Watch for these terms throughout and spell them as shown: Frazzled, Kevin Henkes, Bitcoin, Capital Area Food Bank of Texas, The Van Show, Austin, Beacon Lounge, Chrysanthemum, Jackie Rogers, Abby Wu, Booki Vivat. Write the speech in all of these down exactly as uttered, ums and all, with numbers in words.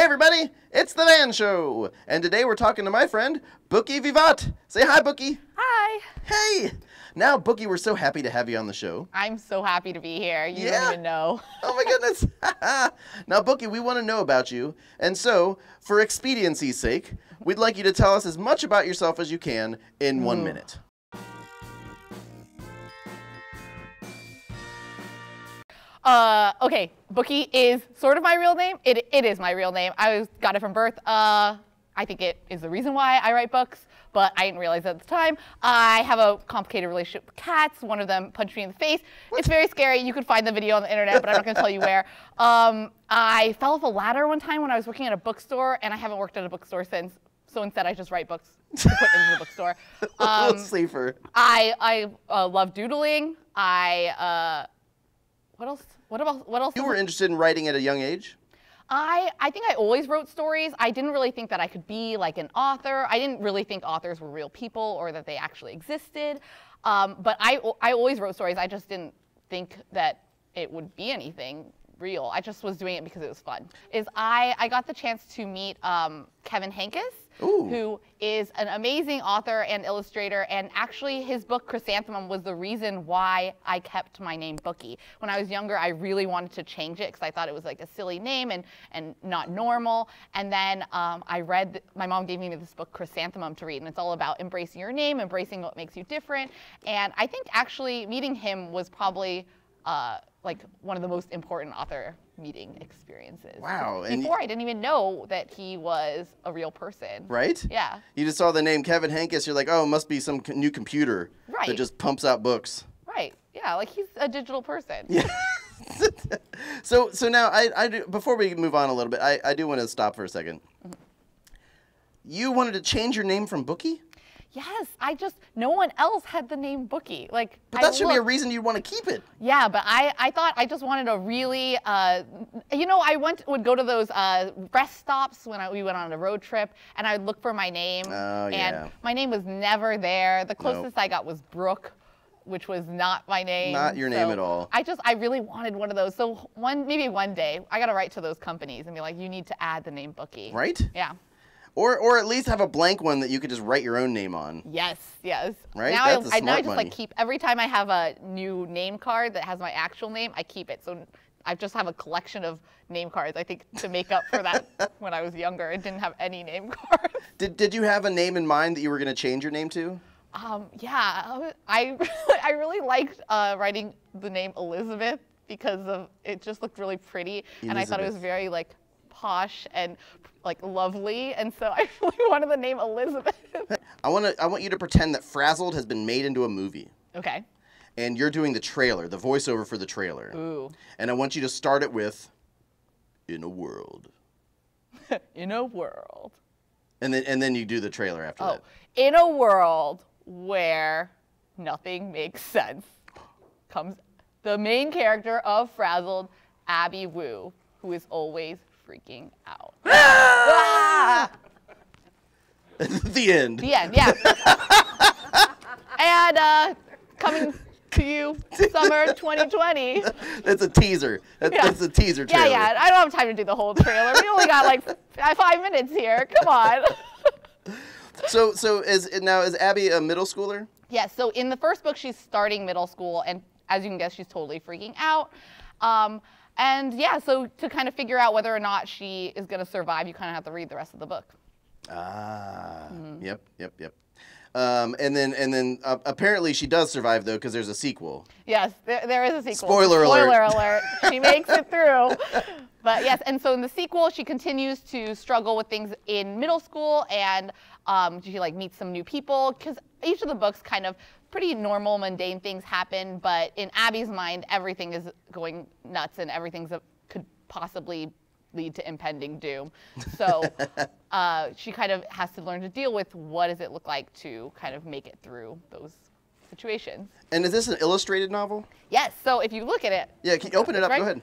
Hey everybody, it's The Van Show, and today we're talking to my friend, Booki Vivat. Say hi, Booki. Hi. Hey. Now, Booki, we're so happy to have you on the show. I'm so happy to be here. You yeah. don't even know. Oh my goodness. Now, Booki, we want to know about you, and so, for expediency's sake, we'd like you to tell us as much about yourself as you can in mm. one minute. Uh, okay, Booki is sort of my real name. It, it is my real name. I was, got it from birth. Uh, I think it is the reason why I write books, but I didn't realize that at the time. I have a complicated relationship with cats. One of them punched me in the face. What? It's very scary. You can find the video on the internet, but I'm not going to tell you where. Um, I fell off a ladder one time when I was working at a bookstore, and I haven't worked at a bookstore since. So instead, I just write books to put into the bookstore. Um, safer. I, I uh, love doodling. I... Uh, What else? What about what else? You were interested in writing at a young age? I I think I always wrote stories. I didn't really think that I could be like an author. I didn't really think authors were real people or that they actually existed. Um, but I I always wrote stories. I just didn't think that it would be anything real. I just was doing it because it was fun. Is I I got the chance to meet um, Kevin Henkes, Ooh. who is an amazing author and illustrator, and actually his book Chrysanthemum was the reason why I kept my name Booki. When I was younger, I really wanted to change it because I thought it was like a silly name and and not normal. And then um, I read, my mom gave me this book Chrysanthemum to read, and it's all about embracing your name, embracing what makes you different. And I think actually meeting him was probably uh, like one of the most important author meeting experiences. Wow. And before, I didn't even know that he was a real person. Right? Yeah. You just saw the name Kevin Henkes, you're like, oh, it must be some new computer right. that just pumps out books. Right. Yeah, like he's a digital person. Yeah. so so now, I, I do, before we move on a little bit, I, I do want to stop for a second. Mm-hmm. You wanted to change your name from Booki? Yes, I just, no one else had the name Booki. Like, but that I should looked. be a reason you'd want to keep it. Yeah, but I, I thought I just wanted a really, uh, you know, I went would go to those uh, rest stops when I, we went on a road trip, and I would look for my name, oh, and yeah. my name was never there. The closest nope. I got was Brooke, which was not my name. Not your so name at all. I just, I really wanted one of those. So one, maybe one day, I got to write to those companies and be like, you need to add the name Booki. Right? Yeah. Or, or at least have a blank one that you could just write your own name on. Yes, yes. Right? Now That's I, a smart now I just money. like keep, every time I have a new name card that has my actual name, I keep it. So I just have a collection of name cards, I think, to make up for that. When I was younger, I didn't have any name cards. Did, did you have a name in mind that you were going to change your name to? Um, yeah, I, I really liked uh, writing the name Elizabeth because of, it just looked really pretty. Elizabeth. And I thought it was very like posh and like lovely, and so I really wanted the name Elizabeth. I want to. I want you to pretend that Frazzled has been made into a movie. Okay. And you're doing the trailer, the voiceover for the trailer. Ooh. And I want you to start it with, "In a world." In a world. And then and then you do the trailer after oh. that. In a world where nothing makes sense, comes the main character of Frazzled, Abby Wu, who is always freaking out. Ah! The end. The end, yeah. And uh, coming to you summer twenty twenty. That's a teaser. That's, yeah. that's a teaser trailer. Yeah, yeah. I don't have time to do the whole trailer. We only got like five minutes here. Come on. so, so is now is Abby a middle schooler? Yeah. So in the first book, she's starting middle school, and as you can guess, she's totally freaking out. Um, And yeah, so to kind of figure out whether or not she is going to survive, you kind of have to read the rest of the book. Ah, mm-hmm. yep, yep, yep. Um, and then, and then uh, apparently she does survive though, because there's a sequel. Yes, there, there is a sequel. Spoiler alert! Spoiler alert! She makes it through. But yes, and so in the sequel, she continues to struggle with things in middle school, and um, she like meets some new people because each of the books kind of. Pretty normal, mundane things happen, but in Abby's mind, everything is going nuts and everything could possibly lead to impending doom. So uh, she kind of has to learn to deal with what does it look like to kind of make it through those situations. And is this an illustrated novel? Yes, so if you look at it. Yeah, can you open it up, right? Go ahead.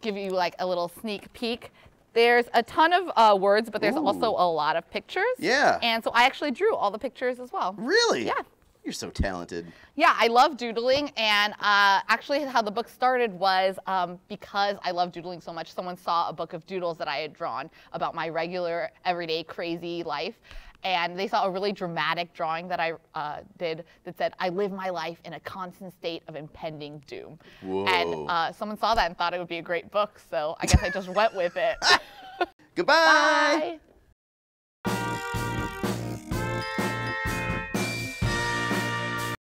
Give you like a little sneak peek. There's a ton of uh, words, but there's Ooh. also a lot of pictures. Yeah. And so I actually drew all the pictures as well. Really? Yeah. You're so talented. Yeah, I love doodling, and uh, actually how the book started was um, because I love doodling so much, someone saw a book of doodles that I had drawn about my regular, everyday, crazy life, and they saw a really dramatic drawing that I uh, did that said, "I live my life in a constant state of impending doom." Whoa. And uh, someone saw that and thought it would be a great book, so I guess I just went with it. Goodbye! Bye.